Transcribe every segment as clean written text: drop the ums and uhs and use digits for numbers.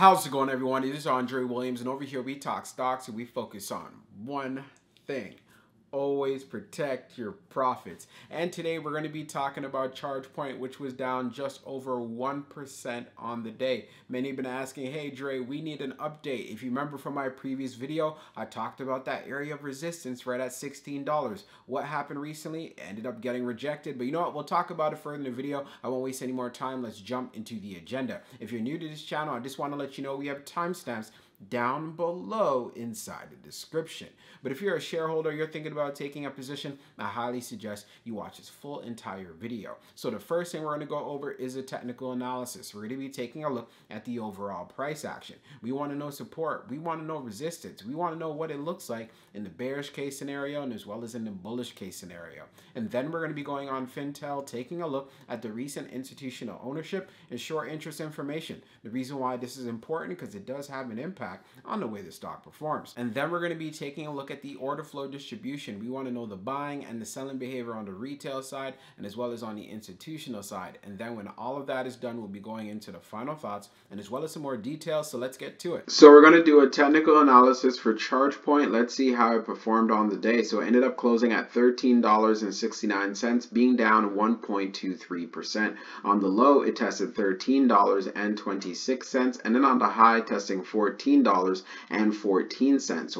How's it going, everyone? It is Andre Williams, and over here we talk stocks and we focus on one thing. Always protect your profits. And today we're going to be talking about ChargePoint, which was down just over 1% on the day. Many have been asking, hey Dre, we need an update. If you remember from my previous video, I talked about that area of resistance right at $16. What happened recently? It ended up getting rejected, but you know what? We'll talk about it further in the video. I won't waste any more time. Let's jump into the agenda. If you're new to this channel, I just want to let you know we have timestamps down below inside the description. But if you're a shareholder, you're thinking about taking a position, I highly suggest you watch this full entire video. So the first thing we're going to go over is a technical analysis. We're going to be taking a look at the overall price action. We want to know support. We want to know resistance. We want to know what it looks like in the bearish case scenario and as well as in the bullish case scenario. And then we're going to be going on FinTel, taking a look at the recent institutional ownership and short interest information. The reason why this is important because it does have an impact on the way the stock performs. And then we're going to be taking a look at the order flow distribution. We want to know the buying and the selling behavior on the retail side and as well as on the institutional side. And then when all of that is done, we'll be going into the final thoughts and as well as some more details. So let's get to it. So we're going to do a technical analysis for ChargePoint. Let's see how it performed on the day. So it ended up closing at $13.69, being down 1.23%. On the low, it tested $13.26, and then on the high, testing $14.14. When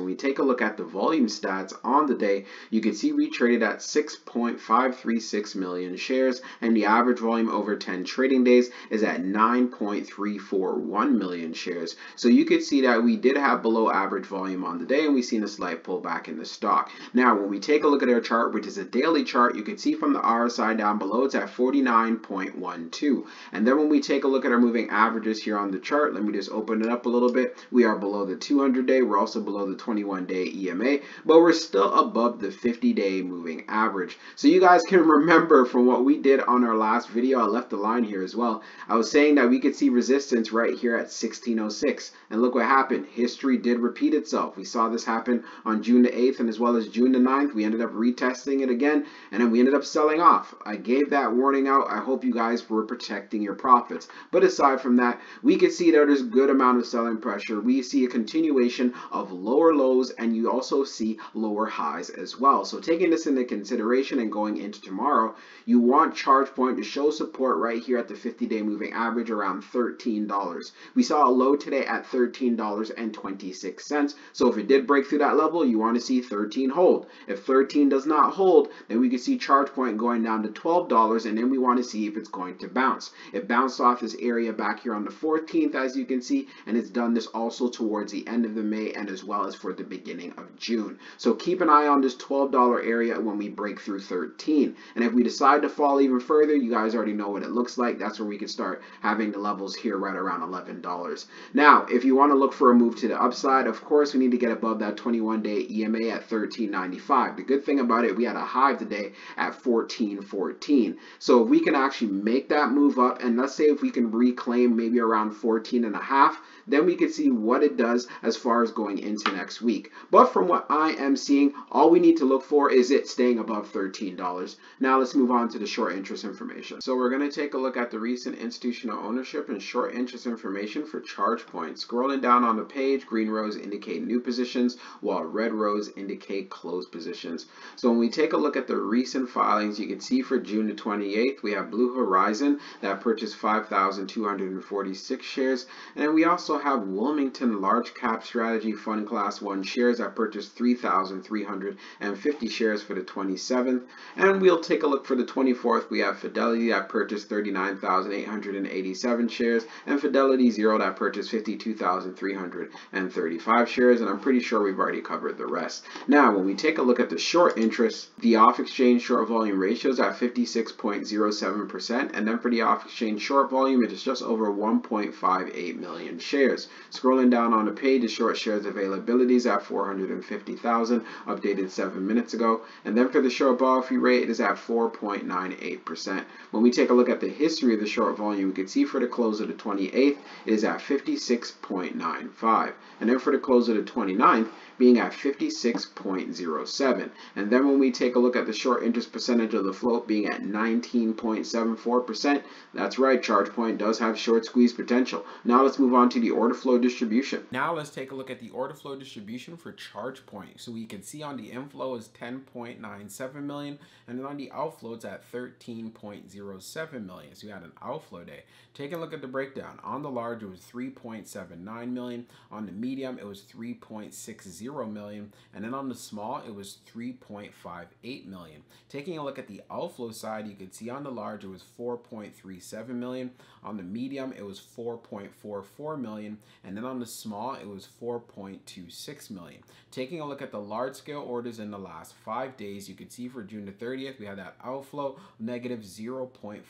we take a look at the volume stats on the day, you can see we traded at 6.536 million shares, and the average volume over 10 trading days is at 9.341 million shares. So you could see that we did have below average volume on the day, and we've seen a slight pullback in the stock. Now, when we take a look at our chart, which is a daily chart, you can see from the RSI down below, it's at 49.12. And then when we take a look at our moving averages here on the chart, let me just open it up a little bit. We are below the 200-day, we're also below the 21-day EMA, but we're still above the 50-day moving average. So you guys can remember from what we did on our last video, I left the line here as well. I was saying that we could see resistance right here at 1606, and look what happened. History did repeat itself. We saw this happen on June the 8th and as well as June the 9th. We ended up retesting it again, and then we ended up selling off. I gave that warning out. I hope you guys were protecting your profits. But aside from that, we could see that there's a good amount of selling pressure. We see a continuation of lower lows, and you also see lower highs as well. So taking this into consideration and going into tomorrow, you want ChargePoint to show support right here at the 50-day moving average around $13. We saw a low today at $13.26. So if it did break through that level, you want to see 13 hold. If 13 does not hold, then we can see ChargePoint going down to $12, and then we want to see if it's going to bounce. It bounced off this area back here on the 14th, as you can see, and it's done this also towards the end of the May and as well as for the beginning of June. So keep an eye on this $12 area when we break through 13. And if we decide to fall even further, you guys already know what it looks like. That's where we can start having the levels here right around $11. Now, if you want to look for a move to the upside, of course, we need to get above that 21-day EMA at 13.95. The good thing about it, we had a high today at 14.14. So if we can actually make that move up, and let's say if we can reclaim maybe around 14.5, then we can see what it does as far as going into next week. But from what I am seeing, all we need to look for is it staying above $13. Now let's move on to the short interest information. So we're going to take a look at the recent institutional ownership and short interest information for ChargePoint. Scrolling down on the page, green rows indicate new positions, while red rows indicate closed positions. So when we take a look at the recent filings, you can see for June the 28th, we have Blue Horizon that purchased 5,246 shares, and then we also have Wilmington Large Cap Strategy Fund Class 1 shares. I purchased 3,350 shares for the 27th. And we'll take a look for the 24th. We have Fidelity that purchased 39,887 shares, and Fidelity Zero that purchased 52,335 shares. And I'm pretty sure we've already covered the rest. Now, when we take a look at the short interest, the off-exchange short volume ratio is at 56.07%. And then for the off-exchange short volume, it is just over 1.58 million shares. Scrolling down on the page, the short shares availability is at 450,000, updated 7 minutes ago. And then for the short borrow fee rate, it is at 4.98%. When we take a look at the history of the short volume, we can see for the close of the 28th, it is at 56.95. And then for the close of the 29th, being at 56.07. And then when we take a look at the short interest percentage of the float being at 19.74%, that's right, ChargePoint does have short squeeze potential. Now let's move on to the order flow distribution. Now let's take a look at the order flow distribution for ChargePoint. So we can see on the inflow is 10.97 million, and then on the outflow it's at 13.07 million. So we had an outflow day. Take a look at the breakdown. On the large, it was 3.79 million. On the medium, it was 3.60 million, and then on the small it was 3.58 million. Taking a look at the outflow side, you can see on the large it was 4.37 million, on the medium it was 4.44 million, and then on the small it was 4.26 million. Taking a look at the large scale orders in the last 5 days, you can see for June the 30th we had that outflow negative 0.58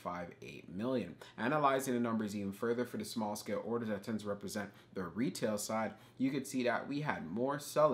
million. Analyzing the numbers even further for the small scale orders that tends to represent the retail side, you could see that we had more selling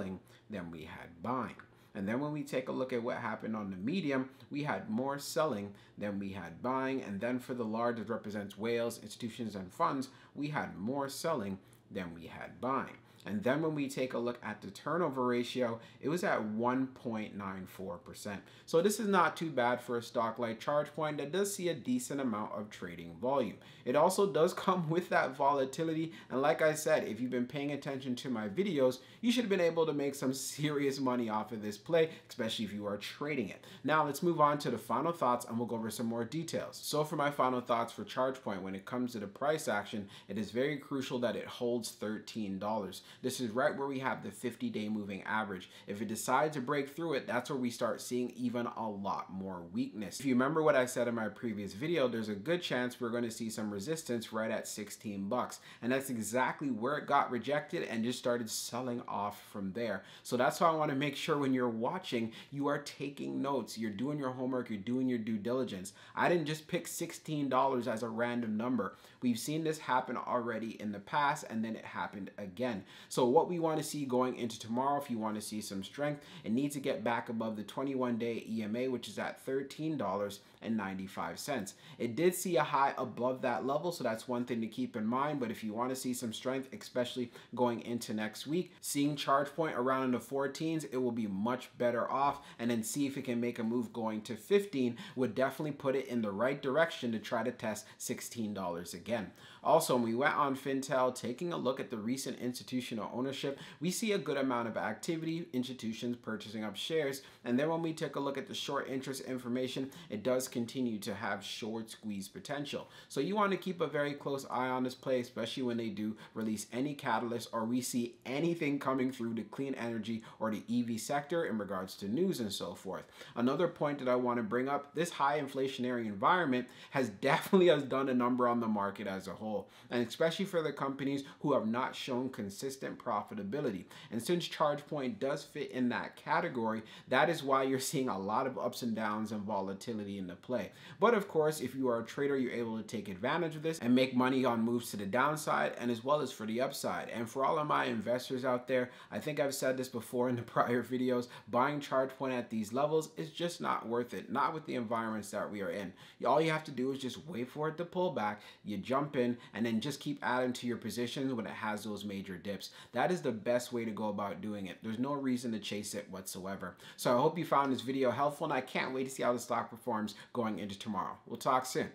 than we had buying. And then when we take a look at what happened on the medium, we had more selling than we had buying. And then for the large, it represents whales, institutions, and funds, we had more selling than we had buying. And then when we take a look at the turnover ratio, it was at 1.94%. So this is not too bad for a stock like ChargePoint that does see a decent amount of trading volume. It also does come with that volatility. And like I said, if you've been paying attention to my videos, you should have been able to make some serious money off of this play, especially if you are trading it. Now let's move on to the final thoughts and we'll go over some more details. So for my final thoughts for ChargePoint, when it comes to the price action, it is very crucial that it holds $13. This is right where we have the 50-day moving average. If it decides to break through it, that's where we start seeing even a lot more weakness. If you remember what I said in my previous video, there's a good chance we're going to see some resistance right at 16 bucks. And that's exactly where it got rejected and just started selling off from there. So that's why I want to make sure when you're watching, you are taking notes, you're doing your homework, you're doing your due diligence. I didn't just pick $16 as a random number. We've seen this happen already in the past, and then it happened again. So what we want to see going into tomorrow, if you want to see some strength, it needs to get back above the 21-day EMA, which is at $13.95. It did see a high above that level, so that's one thing to keep in mind. But if you want to see some strength, especially going into next week, seeing ChargePoint around in the 14s, it will be much better off. And then see if it can make a move going to 15 would definitely put it in the right direction to try to test $16 again. Also, when we went on FinTel, taking a look at the recent institutional ownership, we see a good amount of activity, institutions purchasing up shares. And then when we take a look at the short interest information, it does continue to have short squeeze potential. So you want to keep a very close eye on this play, especially when they do release any catalyst or we see anything coming through the clean energy or the EV sector in regards to news and so forth. Another point that I want to bring up, this high inflationary environment has definitely done a number on the market as a whole, and especially for the companies who have not shown consistent profitability. And since ChargePoint does fit in that category, that is why you're seeing a lot of ups and downs and volatility in the play. But of course, if you are a trader, you're able to take advantage of this and make money on moves to the downside and as well as for the upside. And for all of my investors out there, I think I've said this before in the prior videos, buying ChargePoint at these levels is just not worth it, not with the environments that we are in. All you have to do is just wait for it to pull back, you jump in, and then just keep adding to your positions when it has those major dips. That is the best way to go about doing it. There's no reason to chase it whatsoever. So I hope you found this video helpful, and I can't wait to see how the stock performs going into tomorrow. We'll talk soon.